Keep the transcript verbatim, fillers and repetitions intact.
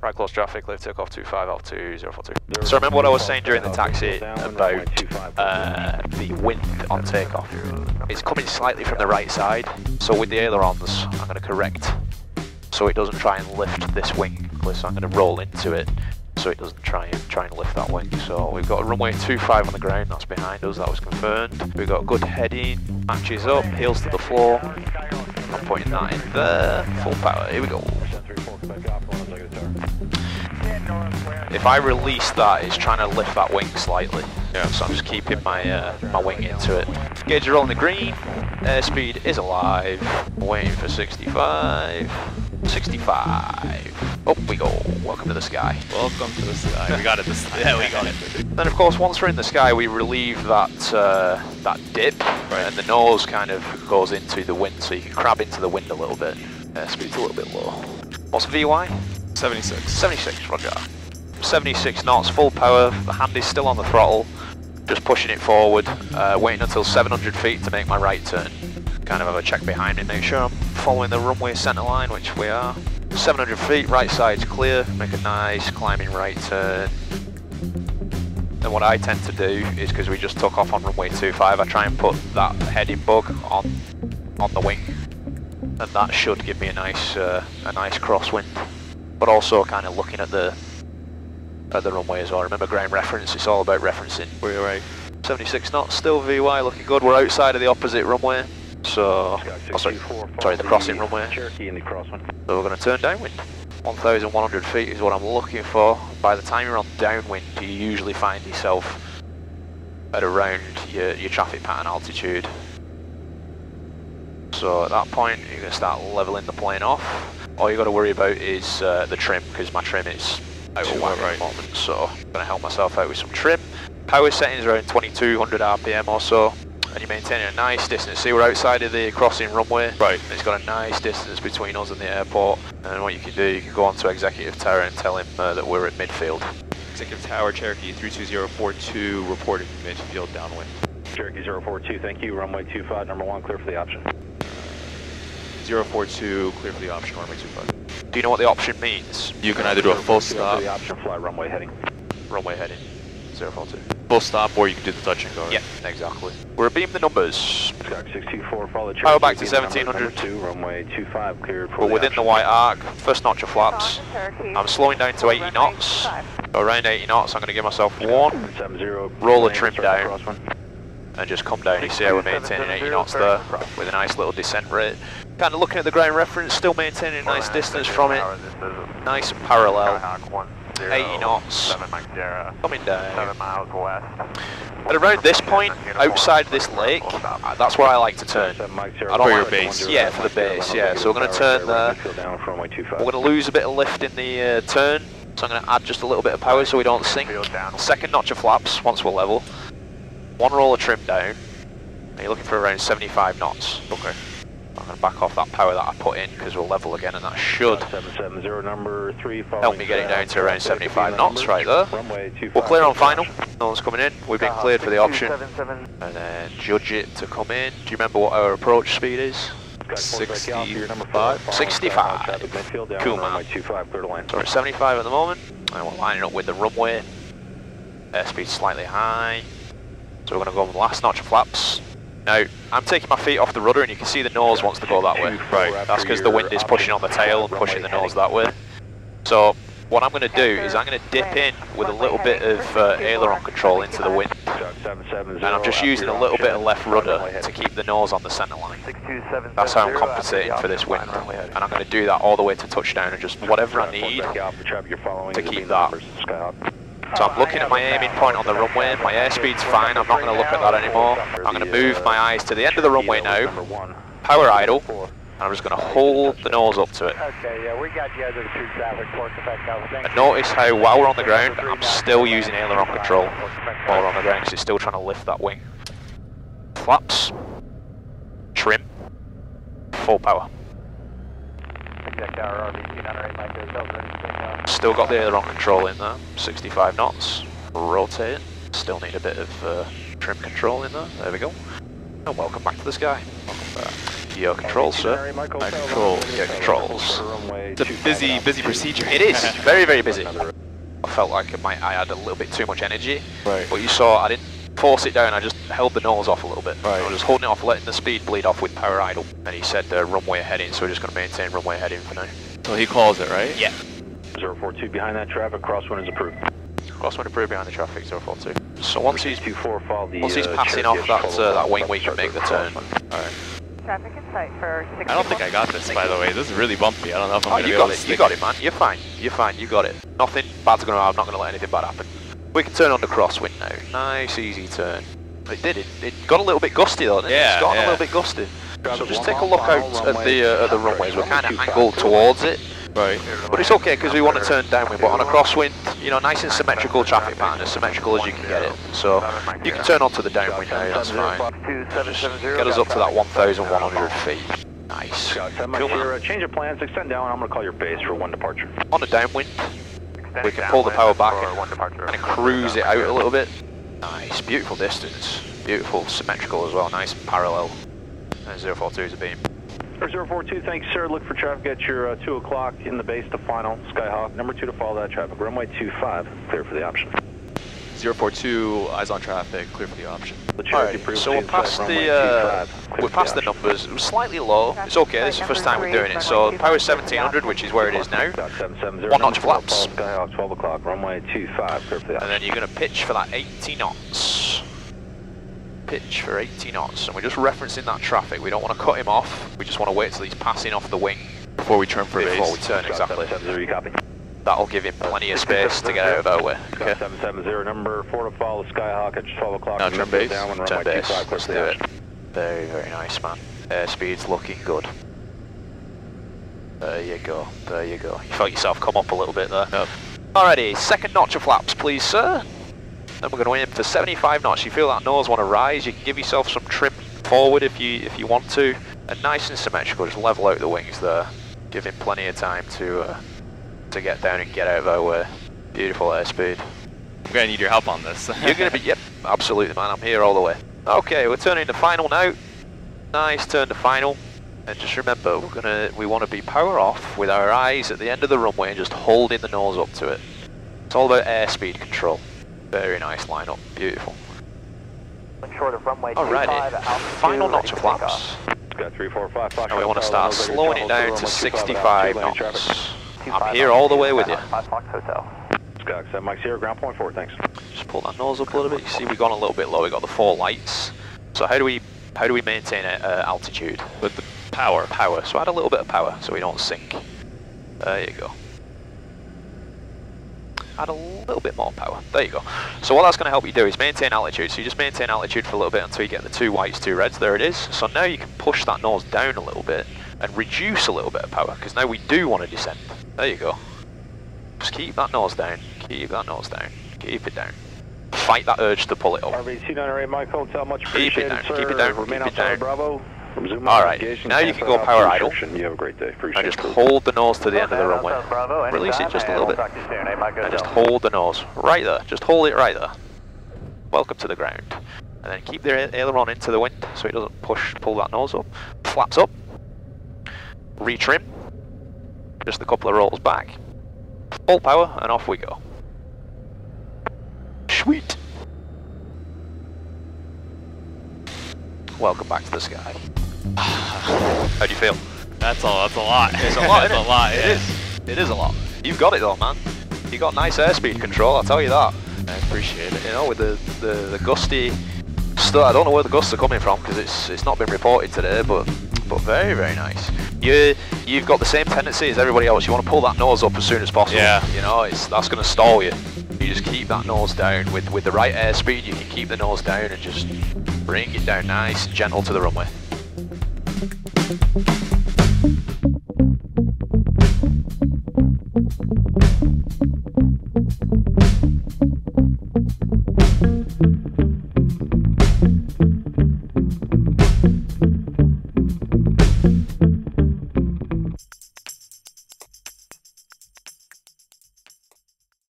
Right, close traffic, lift takeoff two five L two zero four two. So remember what I was saying during the taxi about uh, the wind on takeoff. It's coming slightly from the right side, so with the ailerons I'm going to correct so it doesn't try and lift this wing, so I'm going to roll into it so it doesn't try and try and lift that wing. So we've got a runway two five on the ground, that's behind us, that was confirmed. We've got good heading, matches up, heels to the floor. I'm putting that in there, full power, here we go. If I release that, it's trying to lift that wing slightly. Yeah. So I'm just keeping my uh, my wing into it. Gauge roll on the green, airspeed is alive, waiting for sixty-five, sixty-five. Up we go, welcome to the sky. Welcome to the sky, we got it this time. Yeah, we got it. Then of course, once we're in the sky, we relieve that, uh, that dip, right. And the nose kind of goes into the wind, so you can crab into the wind a little bit. Airspeed's a little bit low. What's V Y? seventy-six. seventy-six, roger. seventy-six knots, full power, the hand is still on the throttle, just pushing it forward, uh, waiting until seven hundred feet to make my right turn. Kind of have a check behind it, make sure I'm following the runway centre line, which we are. seven hundred feet, right side's clear, make a nice climbing right turn. And what I tend to do is, because we just took off on runway two five, I try and put that heading bug on, on the wing, and that should give me a nice, uh, a nice crosswind. But also kind of looking at the at the runway as well. Remember ground reference, it's all about referencing. We're right. seventy-six knots, still V Y, looking good. We're outside of the opposite runway. So, oh, sorry, sorry, the crossing runway. Cherokee in the crosswind. So we're going to turn downwind. eleven hundred feet is what I'm looking for. By the time you're on downwind, you usually find yourself at around your, your traffic pattern altitude. So at that point, you're going to start leveling the plane off. All you got to worry about is uh, the trim, because my trim is out of whack at the moment, so I'm going to help myself out with some trim. Power settings around twenty-two hundred R P M or so, and you're maintaining a nice distance. See, we're outside of the crossing runway, right? It's got a nice distance between us and the airport, and what you can do, you can go on to Executive Tower and tell him uh, that we're at midfield. Executive Tower, Cherokee three two zero four two, reporting midfield downwind. Cherokee zero four two, thank you, runway two five, number one, clear for the option. zero four two, clear for the option, runway two five. Do you know what the option means? You can either do a full stop. The option, fly runway heading. Runway heading, zero four two. Full stop, or you can do the touch and go. Yeah, exactly. We're beam the numbers. six two four, follow Cherokee. Power back to seventeen hundred. Two, runway two five, clear for We're the within option. The white arc, first notch of flaps. I'm slowing down to eighty knots. So around eighty knots, I'm going to give myself one. Roll the trim down. And just come down, you see how we're maintaining eighty knots there, with a nice little descent rate. Kind of looking at the ground reference, still maintaining a nice distance from it, nice and parallel, eighty knots, coming down. At around this point, outside this lake, that's where I like to turn. I don't for your base? Yeah, for the base, yeah, so we're going to turn there, we're going to lose a bit of lift in the uh, turn, so I'm going to add just a little bit of power so we don't sink. Second notch of flaps once we're level. One roll of trim down, and you're looking for around seventy-five knots. Okay. I'm going to back off that power that I put in because we'll level again, and that should help me get it down to around seventy-five knots right there. We're clear on final. No one's coming in. We've been cleared for the option. And then judge it to come in. Do you remember what our approach speed is? sixty-five. sixty-five. Cool, man. So we're at seventy-five at the moment, and we're lining up with the runway. Airspeed slightly high. So we're going to go on the last notch of flaps. Now, I'm taking my feet off the rudder and you can see the nose wants to go that way. Right. That's because the wind is pushing on the tail and pushing the nose that way. So, what I'm going to do is I'm going to dip in with a little bit of uh, aileron control into the wind. And I'm just using a little bit of left rudder to keep the nose on the centre line. That's how I'm compensating for this wind. And I'm going to do that all the way to touchdown and just whatever I need to keep that. So I'm looking at my aiming point on the runway, my airspeed's fine, I'm not going to look at that anymore. I'm going to move my eyes to the end of the runway now, power idle, and I'm just going to hold the nose up to it. And notice how while we're on the ground, I'm still using aileron control while we're on the ground because it's still trying to lift that wing. Flaps, trim, full power. Still got the aileron control in there, sixty-five knots, rotate, still need a bit of uh, trim control in there, there we go. And welcome back to the sky. Welcome back. your controls, sir. My control, your controls. It's a busy, busy procedure. It is, very, very busy. I felt like it might, I had a little bit too much energy, right. But you saw I didn't force it down, I just held the nose off a little bit. Right. I was just holding it off, letting the speed bleed off with power idle. And he said uh, runway heading, so we're just going to maintain runway heading for now. So he calls it, right? Yeah. zero four two behind that traffic, crosswind is approved. Crosswind approved behind the traffic, zero four two. So once he's, the, once he's uh, passing off that, uh, that wing, we can make the turn. Alright. Traffic in sight for six. I don't think I got this, by the way. This is really bumpy. I don't know if I'm oh, going to be able to stick it. You got it, man. You're fine. You're fine. You got it. Nothing bad's going to happen. I'm not going to let anything bad happen. We can turn on the crosswind now. Nice, easy turn. It did. It, it got a little bit gusty, though, didn't yeah, it? It's gotten yeah. a little bit gusty. So just take a look out at the, uh, at the runways. We're kind of angled towards it. Right. But it's okay because we want to turn downwind, but on a crosswind, you know, nice and symmetrical traffic pattern, as symmetrical as you can get it. So you can turn onto the downwind now, that's fine. Just get us up to that one thousand one hundred feet. Nice. Cool. Change of plans, extend down, I'm going to call your base for one departure. On the downwind, we can pull the power back and, and cruise it out a little bit. Nice, beautiful distance. Beautiful, symmetrical as well, nice parallel. And zero four two is a beam. zero four two, thanks sir, look for traffic at your uh, two o'clock in the base to final, Skyhawk, number two to follow that traffic, runway two five, clear for the option. zero four two, eyes on traffic, clear for the option. Alright, so we're past the, uh, we're past the numbers, it was slightly low, it's okay, this is the first time we're doing it, so power seventeen hundred, which is where it is now, one notch flaps, Skyhawk twelve o'clock, runway two five, clear for the option. And then you're going to pitch for that eighty knots. Pitch for eighty knots, and we're just referencing that traffic. We don't want to cut him off. We just want to wait till he's passing off the wing before we turn for base. Before we turn, exactly. That'll give him plenty of space to get out of our way. Okay. seven seven zero, number four to follow Skyhawk at twelve o'clock. Now turn base. Turn base. Let's do it. Very, very nice, man. Airspeed's looking good. There you go. There you go. You felt yourself come up a little bit there. Yep. Alrighty, second notch of flaps, please, sir. Then we're going to aim for seventy-five knots. You feel that nose want to rise, you can give yourself some trim forward if you if you want to. And nice and symmetrical, just level out the wings there. Give him plenty of time to uh, to get down and get out of our way. Beautiful airspeed. I'm going to need your help on this. You're going to be, yep, absolutely man, I'm here all the way. Okay, we're turning to final now. Nice turn to final. And just remember, we're gonna we want to be power off with our eyes at the end of the runway and just holding the nose up to it. It's all about airspeed control. Very nice lineup, beautiful. Alrighty, final notch of flaps. Got three, four, five, five, and we want to start slowing it down to sixty-five knots. I'm here all the way with you. Scott, Mike's here, ground point forward, thanks. Just pull that nose up a little bit. You see, we've gone a little bit low. We got the four lights. So how do we how do we maintain a, uh, altitude with the power? Power. So add a little bit of power so we don't sink. There you go. Add a little bit more power, there you go. So what that's going to help you do is maintain altitude, so you just maintain altitude for a little bit until you get the two whites, two reds, there it is. So now you can push that nose down a little bit and reduce a little bit of power, because now we do want to descend. There you go. Just keep that nose down, keep that nose down, keep it down. Fight that urge to pull it up. R V C ninety-eight, Michael, tell much appreciated, sir. Keep it down, keep it down, keep it down. Bravo. Alright, now you can go power idle. You have a great day. Appreciate and just it. Hold the nose to the end of the runway. Release it just a little bit. And just hold the nose right there. Just hold it right there. Welcome to the ground. And then keep the aileron into the wind so it doesn't push, pull that nose up. Flaps up. Retrim. Just a couple of rolls back. Full power and off we go. Sweet. Welcome back to the sky. How do you feel? That's all. That's a lot. It's a lot. That's a lot. Yeah. It is. It is a lot. You've got it though, man. You got nice airspeed control. I'll tell you that. I appreciate it. You know, with the the, the gusty stuff. I don't know where the gusts are coming from because it's it's not been reported today, but but very very nice. You you've got the same tendency as everybody else. You want to pull that nose up as soon as possible. Yeah. You know, it's that's going to stall you. You just keep that nose down with with the right airspeed. You can keep the nose down and just. Bring it down nice and gentle to the runway.